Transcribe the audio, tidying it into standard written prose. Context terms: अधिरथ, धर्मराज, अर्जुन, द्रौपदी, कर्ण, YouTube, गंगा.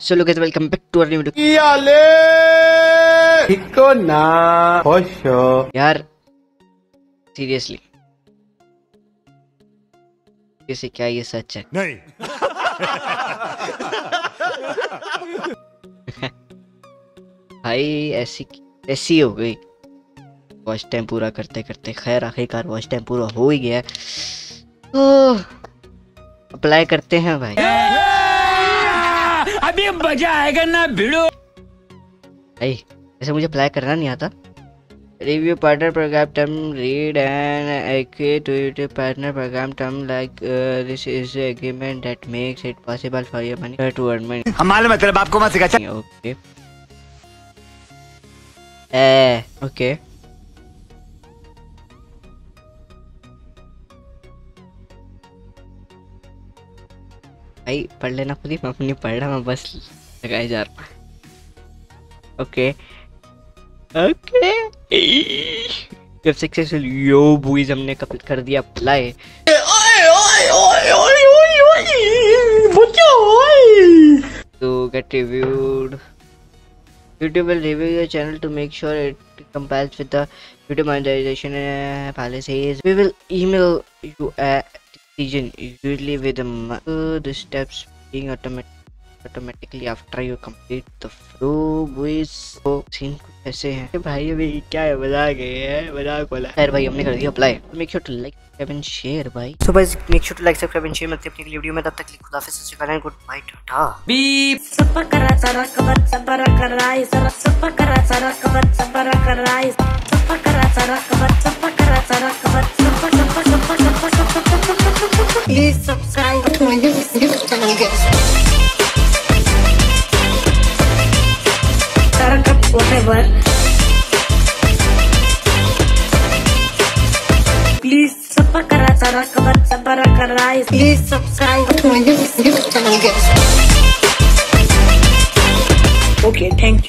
So look guys, welcome back to our new video. Yaar, seriously, कैसे क्या ये सच है? नहीं भाई ऐसी ऐसी हो गई। वॉच टाइम पूरा करते करते खैर आखिरकार वॉच टाइम पूरा हो ही गया, तो अप्लाई करते हैं भाई। अभी मजा आएगा ना भिड़ो भाई। ऐसे मुझे अप्लाई करना नहीं आता। Review partner program term read and act partner program term like this is agreement that makes it possible for your money to earn. हमारे मतलब आपको मत सिखा। ओके ओके भाई पढ़ लेना खुद ही, मैं अपनी पढ़ रहा, मैं बस लगाए जा रहा हूँ। ओके ओके जब सक्सेसफुल यो बॉयज हमने कंप्लीट कर दिया अप्लाई। तो get reviewed YouTube will review your channel to make sure it complies with the YouTube monetization policies. We will email you a decision, usually with the steps being automatically after you complete the flow with so scene कुछ ऐसे हैं भाई। अभी क्या है मजाक है, मजाक वाला। खैर भाई हमने कर दिया apply. Make sure to like, subscribe and share भाई। So guys make sure to like, subscribe and share। मिलते हैं अपनी अगली वीडियो में, तब तक खुदा हाफिज़, सत श्री अकाल, गुड बाय, टाटा। बीप सबर करा सारा खबर सबर कराई सारा सबर करा सारा खबर सबर कराई सबर करा सारा खबर सबर करा सारा खबर सबर सबर सबर सबर। Please subscribe to my YouTube channel guys। Whatever. Please subscribe to my YouTube channel guys. Okay, thank you.